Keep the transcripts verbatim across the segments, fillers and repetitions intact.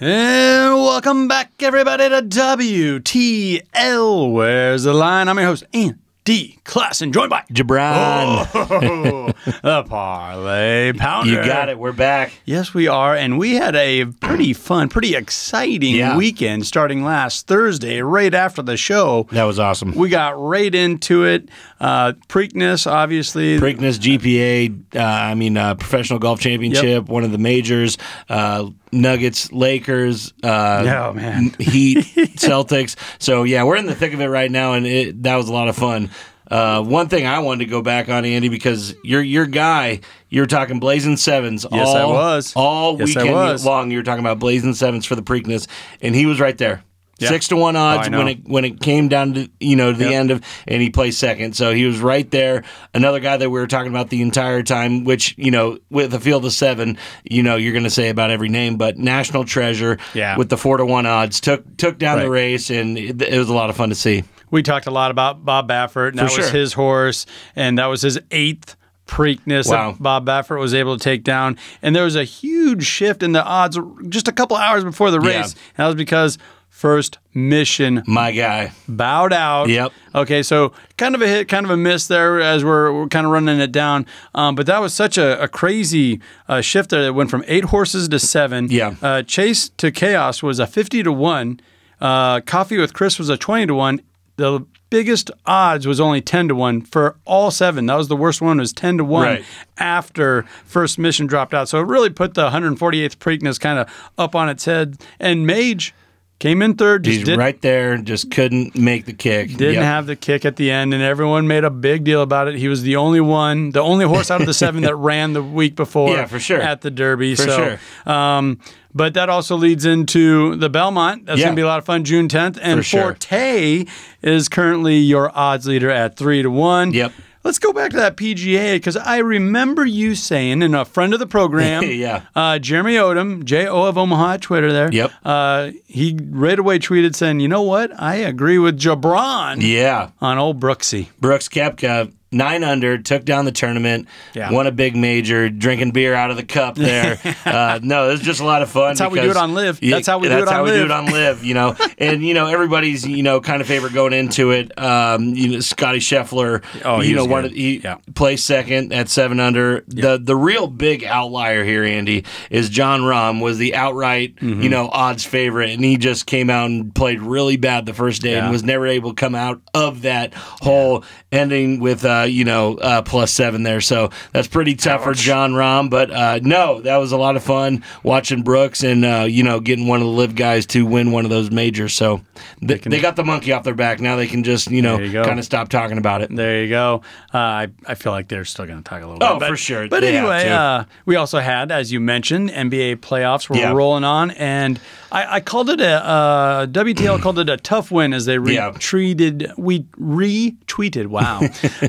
And welcome back, everybody, to W T L, Where's the Line? I'm your host, Andy Klass, and joined by Jabron, oh, the Parlay Pounder. You got it. We're back. Yes, we are, and we had a pretty fun, pretty exciting yeah. weekend starting last Thursday, right after the show. That was awesome. We got right into it. Uh, Preakness, obviously. Preakness, G P A, uh, I mean, uh, Professional Golf Championship, yep. one of the majors. Uh, Nuggets, Lakers, uh, no, man. Heat, Celtics. So, yeah, we're in the thick of it right now, and it, that was a lot of fun. Uh, one thing I wanted to go back on, Andy, because you're your guy, you were talking Blazing Sevens. Yes, all, I was. All yes, weekend was. long, you were talking about Blazing Sevens for the Preakness, and he was right there. Yeah. Six to one odds oh, when it when it came down to you know to the yep. end of, and he placed second, so he was right there. Another guy that we were talking about the entire time, which you know with a field of seven, you know you're going to say about every name, but National Treasure yeah. with the four to one odds took took down right. the race, and it, it was a lot of fun to see. We talked a lot about Bob Baffert, and that sure. was his horse, and that was his eighth Preakness wow. that Bob Baffert was able to take down, and there was a huge shift in the odds just a couple hours before the race. Yeah. And that was because First Mission, my guy, bowed out. Yep. Okay, so kind of a hit, kind of a miss there as we're, we're kind of running it down. Um, but that was such a, a crazy uh, shift there. It went from eight horses to seven. Yeah. Uh, Chase to Chaos was a fifty to one. Uh, Coffee with Chris was a twenty to one. The biggest odds was only ten to one for all seven. That was the worst one. It was ten to one right. after First Mission dropped out. So it really put the one hundred forty-eighth Preakness kind of up on its head. And Mage came in third. Just He's right there, just couldn't make the kick. Didn't yep. have the kick at the end, and everyone made a big deal about it. He was the only one, the only horse out of the seven that ran the week before yeah, for sure. at the Derby. For so, sure. um, but that also leads into the Belmont. That's yeah. going to be a lot of fun June tenth. And for sure. Forte is currently your odds leader at three to one. Yep. Let's go back to that P G A, because I remember you saying, and a friend of the program, yeah. uh, Jeremy Odom, J O of Omaha, Twitter there, yep. uh, he right away tweeted saying, you know what, I agree with Jabron yeah. on old Brooksy. Brooks Koepka, nine under, took down the tournament, yeah. won a big major, drinking beer out of the cup there. uh, no, it was just a lot of fun. That's how we do it on L I V. That's how we do it on L I V. That's how we do it on L I V, you know. And, you know, everybody's, you know, kind of favorite going into it. Um, you know, Scotty Scheffler, oh, you know, One, he yeah. placed second at seven under. Yeah. The the real big outlier here, Andy, is Jon Rahm was the outright mm-hmm. you know odds favorite, and he just came out and played really bad the first day yeah. and was never able to come out of that hole, yeah. ending with uh, you know uh, plus seven there. So that's pretty tough Ouch. for Jon Rahm. But uh, no, that was a lot of fun watching Brooks and uh, you know getting one of the L I V guys to win one of those majors. So th they, can, they got the monkey off their back. Now they can just you know kind of stop talking about it. There you go. Uh, I, I feel like they're still going to talk a little oh, bit. Oh, for but, sure. But they anyway, uh, we also had, as you mentioned, N B A playoffs were yeah. rolling on, and I, I called it a uh, W T L called it a tough win as they retweeted. Yeah. We retweeted. Wow,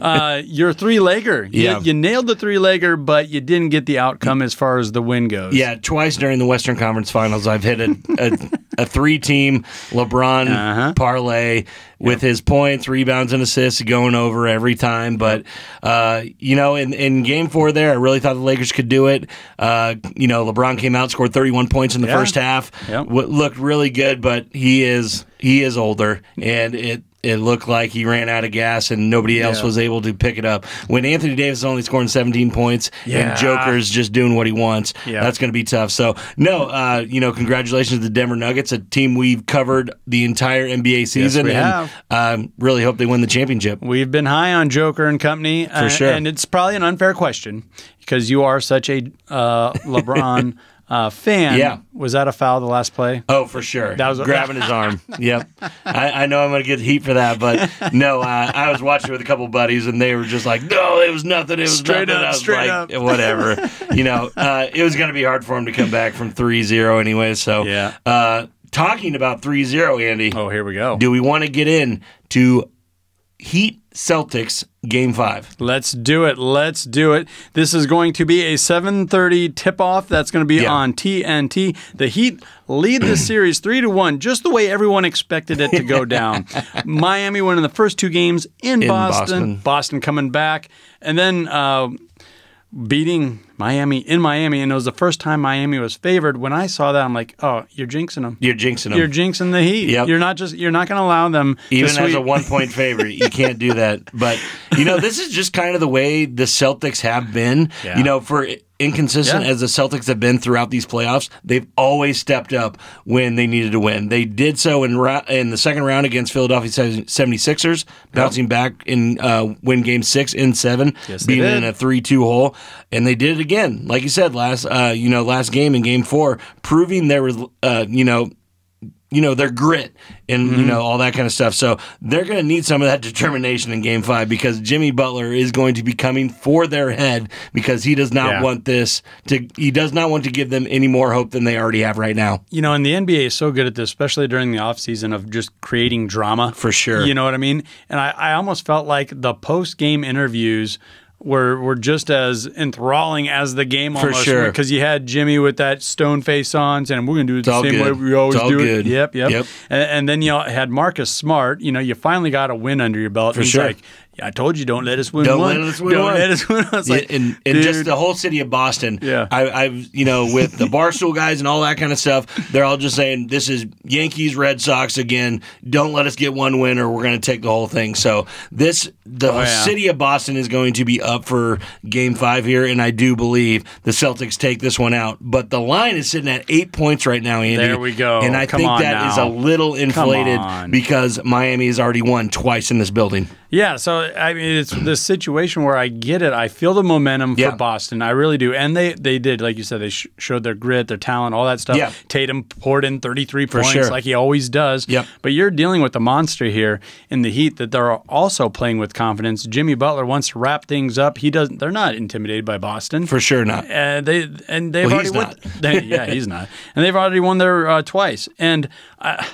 uh, your three legger. You, yeah. you nailed the three legger, but you didn't get the outcome as far as the win goes. Yeah, twice during the Western Conference Finals, I've hit a a, a three team LeBron uh-huh. parlay. With his points, rebounds, and assists going over every time. But, uh, you know, in, in game four there, I really thought the Lakers could do it. Uh, you know, LeBron came out, scored thirty-one points in the yeah. first half. Yeah. W looked really good, but he is he is older, and it It looked like he ran out of gas and nobody else yeah. was able to pick it up. When Anthony Davis is only scoring seventeen points yeah. and Joker's just doing what he wants, yeah. that's going to be tough. So, no, uh, you know, congratulations to the Denver Nuggets, a team we've covered the entire N B A season. Yes, we and have. Um, really hope they win the championship. We've been high on Joker and company. For uh, sure. And it's probably an unfair question because you are such a uh, LeBron Uh, fan, yeah. was that a foul the last play? Oh, for sure. That was grabbing his arm. Yep. I, I know I'm going to get heat for that, but no, uh, I was watching with a couple buddies, and they were just like, no, it was nothing. It was straight nothing. Up, I was straight like, up. Whatever. You know, uh, it was going to be hard for him to come back from three zero anyway, so yeah. uh, talking about three zero, Andy. Oh, here we go. Do we want to get in to Heat Celtics game five? Let's do it. Let's do it. This is going to be a seven thirty tip-off. That's going to be yeah. on T N T. The Heat lead the series three to one, just the way everyone expected it to go down. Miami winning the first two games in, in Boston. Boston. Boston coming back. And then uh, beating Miami in Miami, and it was the first time Miami was favored. When I saw that, I'm like, oh, you're jinxing them. You're jinxing them. You're jinxing the Heat. Yep. You're not just. You're not going to allow them. Even to as a one point favorite, you can't do that. But you know, this is just kind of the way the Celtics have been. Yeah. You know, for inconsistent yeah. as the Celtics have been throughout these playoffs, they've always stepped up when they needed to win. They did so in in the second round against Philadelphia seventy-sixers, bouncing yep. back in uh, win game six and seven, yes, being in a three two hole, and they did it again, like you said, last uh, you know last game in game four, proving their uh, you know you know their grit and mm-hmm. you know all that kind of stuff. So they're going to need some of that determination in game five, because Jimmy Butler is going to be coming for their head, because he does not yeah. want this to he does not want to give them any more hope than they already have right now. You know, and the N B A is so good at this, especially during the offseason, of just creating drama. For sure. You know what I mean? And I, I almost felt like the post-game interviews were were just as enthralling as the game almost. For sure. Because you had Jimmy with that stone face on saying, we're going to do it the same good. way we always do good. it. Yep, yep. yep. And, and then you had Marcus Smart. You know, you finally got a win under your belt. For He's sure. like, I told you, don't let us win don't one. Let us win don't one. let us win one. It's like, and, and just the whole city of Boston. Yeah. I, I've, you know, with the Barstool guys and all that kind of stuff, they're all just saying, this is Yankees, Red Sox again. Don't let us get one win or we're going to take the whole thing. So this, the oh, yeah. city of Boston is going to be up for game five here, and I do believe the Celtics take this one out. But the line is sitting at eight points right now, Andy. There we go. And I Come think that now. is a little inflated because Miami has already won twice in this building. Yeah, so I mean, it's this situation where I get it. I feel the momentum yeah. for Boston. I really do. And they, they did, like you said, they sh showed their grit, their talent, all that stuff. Yeah. Tatum poured in thirty-three for points sure. like he always does. Yep. But you're dealing with the monster here in the Heat that they're also playing with confidence. Jimmy Butler wants to wrap things up. He doesn't. They're not intimidated by Boston. For sure not. And, they, and they've well, already he's not. Won, they, yeah, he's not. And they've already won there uh, twice. And I...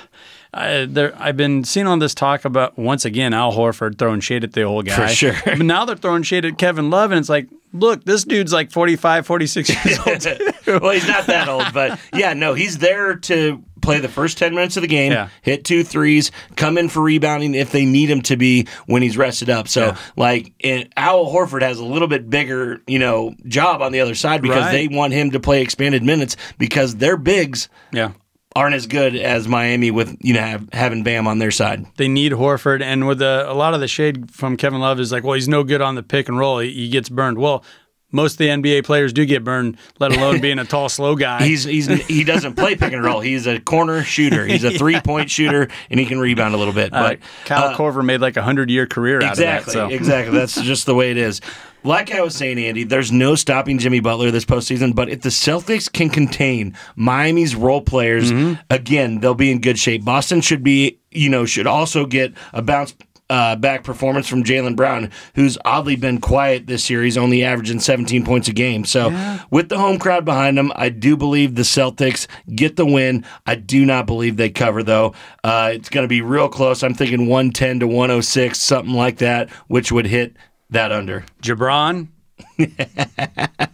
I, there, I've been seeing on this talk about, once again, Al Horford throwing shade at the old guy. For sure. But now they're throwing shade at Kevin Love, and it's like, look, this dude's like forty-five, forty-six years old. Well, he's not that old, but yeah, no, he's there to play the first ten minutes of the game, yeah. hit two threes, come in for rebounding if they need him to be when he's rested up. So, yeah. like, and Al Horford has a little bit bigger, you know, job on the other side because right. they want him to play expanded minutes because they're bigs. Yeah. aren't as good as Miami with, you know, have, having Bam on their side. They need Horford, and with the, a lot of the shade from Kevin Love is like, well, he's no good on the pick and roll. He, he gets burned. Well, most of the N B A players do get burned, let alone being a tall, slow guy. he's, he's He doesn't play pick and roll. He's a corner shooter. He's a three-point shooter, and he can rebound a little bit. But uh, Kyle uh, Korver made like a hundred-year career exactly, out of that. So. Exactly. That's just the way it is. Like I was saying, Andy, there's no stopping Jimmy Butler this postseason, but if the Celtics can contain Miami's role players, mm-hmm. again, they'll be in good shape. Boston should be, you know, should also get a bounce uh, back performance from Jaylen Brown, who's oddly been quiet this year. He's only averaging seventeen points a game. So yeah. with the home crowd behind them, I do believe the Celtics get the win. I do not believe they cover, though. Uh, it's going to be real close. I'm thinking one ten to one oh six, something like that, which would hit that under. Jabron.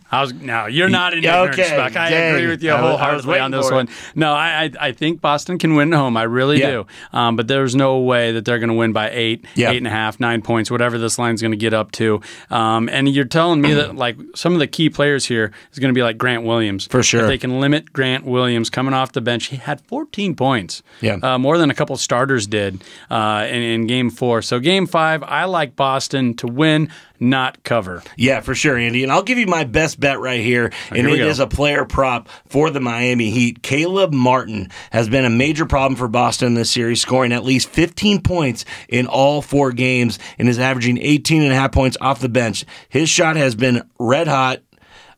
How's no, you're not in ignorance, okay, Buck. I dang. agree with you wholeheartedly on this one. No, I, I I think Boston can win at home. I really yeah. do. Um, but there's no way that they're going to win by eight, yep. eight and a half, nine points, whatever this line's going to get up to. Um, and you're telling me that like some of the key players here is going to be like Grant Williams for sure. If they can limit Grant Williams coming off the bench, he had fourteen points, yeah, uh, more than a couple starters did uh, in, in game four. So game five, I like Boston to win, not cover. Yeah, for sure, Andy. And I'll give you my best bet right here, and here it go. is a player prop for the Miami Heat. Caleb Martin has been a major problem for Boston this series, scoring at least fifteen points in all four games and is averaging eighteen and a half points off the bench. His shot has been red hot.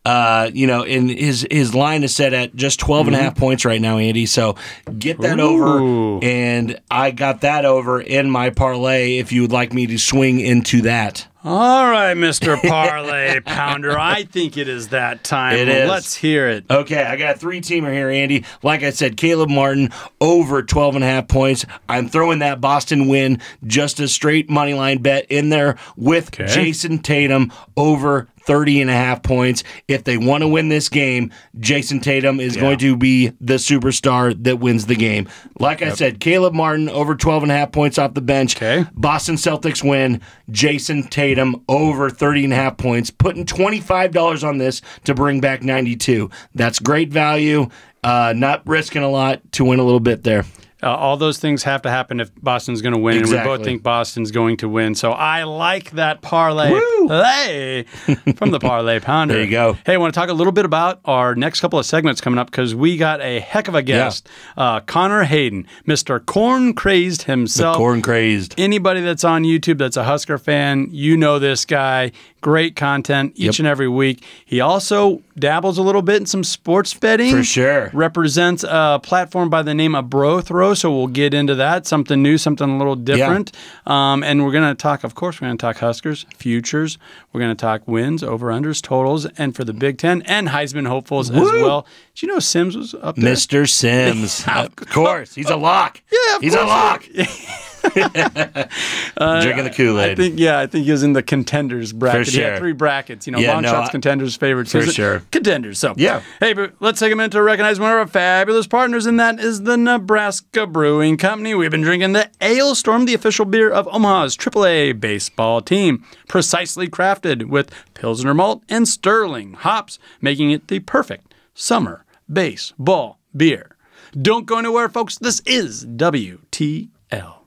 Uh, you know, and his his line is set at just twelve and a half points right now, Andy. So get that Ooh. over, and I got that over in my parlay. If you would like me to swing into that, all right, Mister Parlay Pounder, I think it is that time. It well, is. Let's hear it. Okay, I got a three teamer here, Andy. Like I said, Caleb Martin over twelve and a half points. I'm throwing that Boston win, just a straight money line bet in there with okay. Jason Tatum over thirty and a half points. If they want to win this game, Jason Tatum is yeah. going to be the superstar that wins the game. Like yep. I said, Caleb Martin over twelve and a half points off the bench. Okay. Boston Celtics win. Jason Tatum Tatum over thirty and a half points, putting twenty-five dollars on this to bring back ninety-two. That's great value, uh, not risking a lot to win a little bit there. Uh, all those things have to happen if Boston's going to win. Exactly. And we both think Boston's going to win. So I like that parlay play from the Parlay Pounder. There you go. Hey, I want to talk a little bit about our next couple of segments coming up because we got a heck of a guest, yeah. uh, Connor Hayden, Mister Corn Crazed himself. The Corn Crazed. Anybody that's on YouTube that's a Husker fan, you know this guy. Great content each yep. and every week. He also dabbles a little bit in some sports betting. For sure. Represents a platform by the name of Bro Throw, so we'll get into that. Something new, something a little different. Yeah. Um, and we're going to talk, of course, we're going to talk Huskers, futures. We're going to talk wins, over-unders, totals, and for the Big Ten, and Heisman hopefuls Woo! as well. Did you know Sims was up there? Mister Sims. Of course. He's a lock. Yeah, of He's course. a lock. uh, Drinking the Kool-Aid. I think, yeah, I think he was in the contenders bracket. For sure. He had three brackets, you know, yeah, long no, shots, I, contenders, favorites. For sure. Contenders. So, yeah. Hey, but let's take a minute to recognize one of our fabulous partners, and that is the Nebraska Brewing Company. We've been drinking the Ale Storm, the official beer of Omaha's triple A baseball team. Precisely crafted with Pilsner malt and Sterling hops, making it the perfect summer baseball beer. Don't go anywhere, folks. This is W T L.